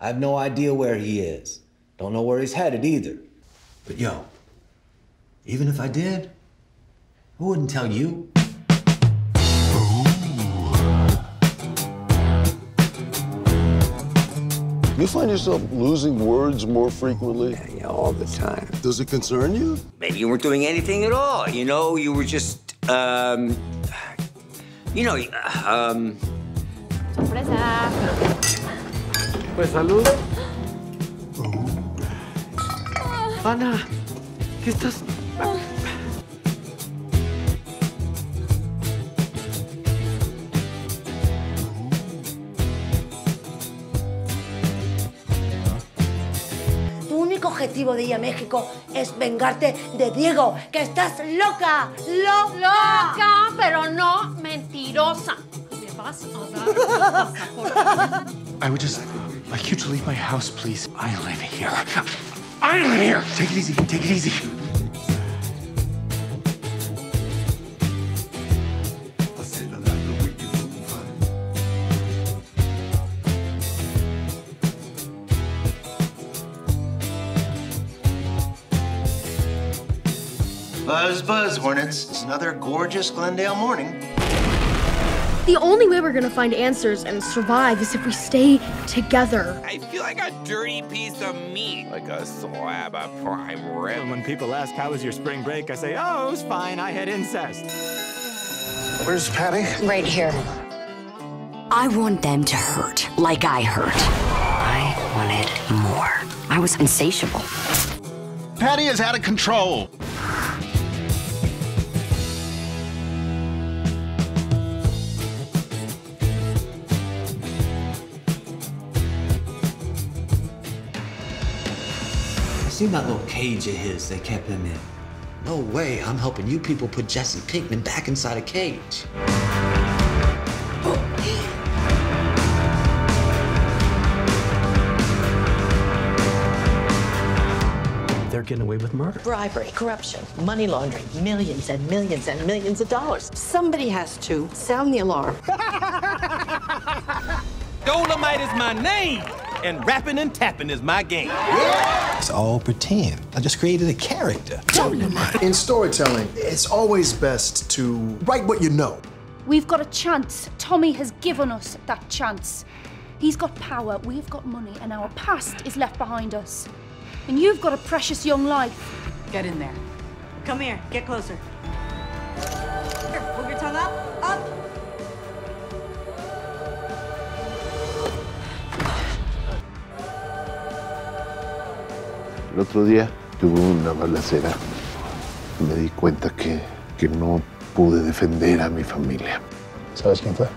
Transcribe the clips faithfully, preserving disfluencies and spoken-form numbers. I have no idea where he is. Don't know where he's headed either. But yo, even if I did, I wouldn't tell you. You find yourself losing words more frequently? Yeah, yeah, all the time. Does it concern you? Maybe you weren't doing anything at all. You know, you were just, um, you know, um. Sorpresa. Pues salud. Ana, ¿qué estás? Oh. Tu único objetivo de ir a México es vengarte de Diego, que estás loca, loca. Loca, pero no mentirosa. Me vas a dar. I would just like you to leave my house, please. I live here. I live here. Take it easy. Take it easy. Buzz, buzz, hornets. It's another gorgeous Glendale morning. The only way we're gonna find answers and survive is if we stay together. I feel like a dirty piece of meat. Like a slab of prime rib. And when people ask, how was your spring break? I say, oh, it was fine, I had incest. Where's Patty? Right here. I want them to hurt, like I hurt. I wanted more. I was insatiable. Patty is out of control. Seen that little cage of his they kept him in? No way, I'm helping you people put Jesse Pinkman back inside a cage. Oh. They're getting away with murder. Bribery, corruption, money laundering, millions and millions and millions of dollars. Somebody has to sound the alarm. Dolemite is my name, and rapping and tapping is my game. Yeah. It's all pretend. I just created a character. In storytelling, it's always best to write what you know. We've got a chance. Tommy has given us that chance. He's got power, we've got money, and our past is left behind us. And you've got a precious young life. Get in there. Come here, get closer. Here, move your tongue up, up. El otro día tuve una balacera. Me di cuenta que, que no pude defender a mi familia. ¿Sabes quién fue?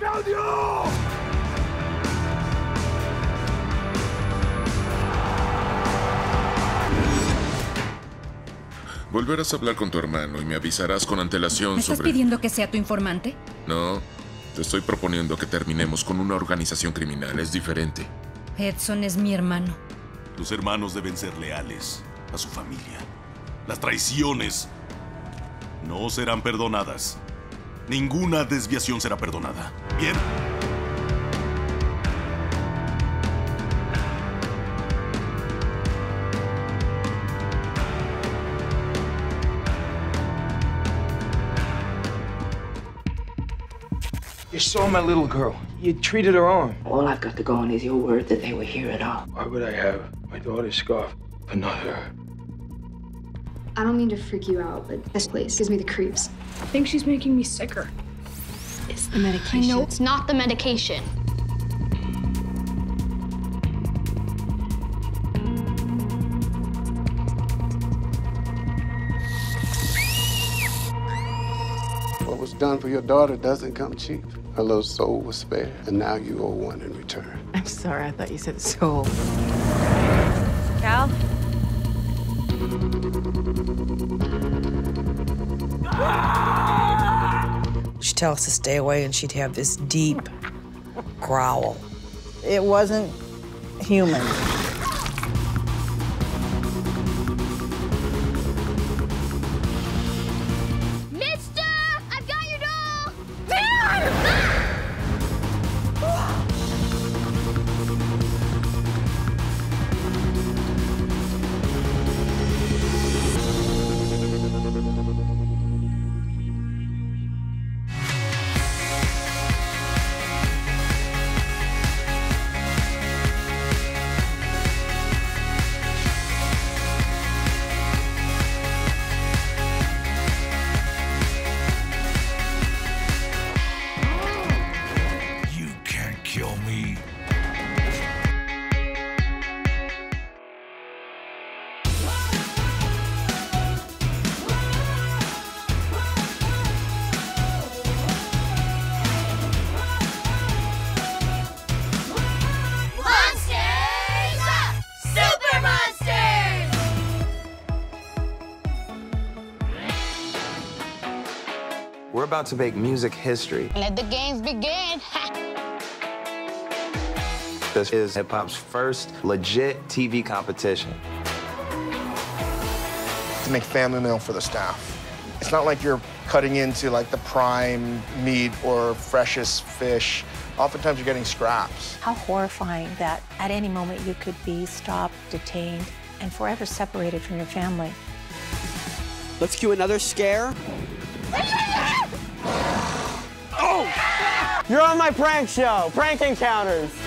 ¡Claudio! Volverás a hablar con tu hermano y me avisarás con antelación sobre... ¿Me estás sobre... pidiendo que sea tu informante? No, te estoy proponiendo que terminemos con una organización criminal. Es diferente. Edson es mi hermano. Tus hermanos deben ser leales a su familia. Las traiciones no serán perdonadas. Ninguna desviación será perdonada. ¿Bien? You saw my little girl. You treated her arm. All I've got to go on is your word that they were here at all. Why would I have my daughter's scarf, but not her? I don't mean to freak you out, but this place gives me the creeps. I think she's making me sicker. It's the medication. I know it's not the medication. What's done for your daughter doesn't come cheap. Her little soul was spared, and now you owe one in return. I'm sorry, I thought you said soul. Cal? She'd tell us to stay away, and she'd have this deep growl. It wasn't human. about to make music history. Let the games begin. This is hip-hop's first legit T V competition. To make family meal for the staff. It's not like you're cutting into like the prime meat or freshest fish. Oftentimes you're getting scraps. How horrifying that at any moment you could be stopped, detained, and forever separated from your family. Let's cue another scare. Oh! You're on my prank show, Prank Encounters.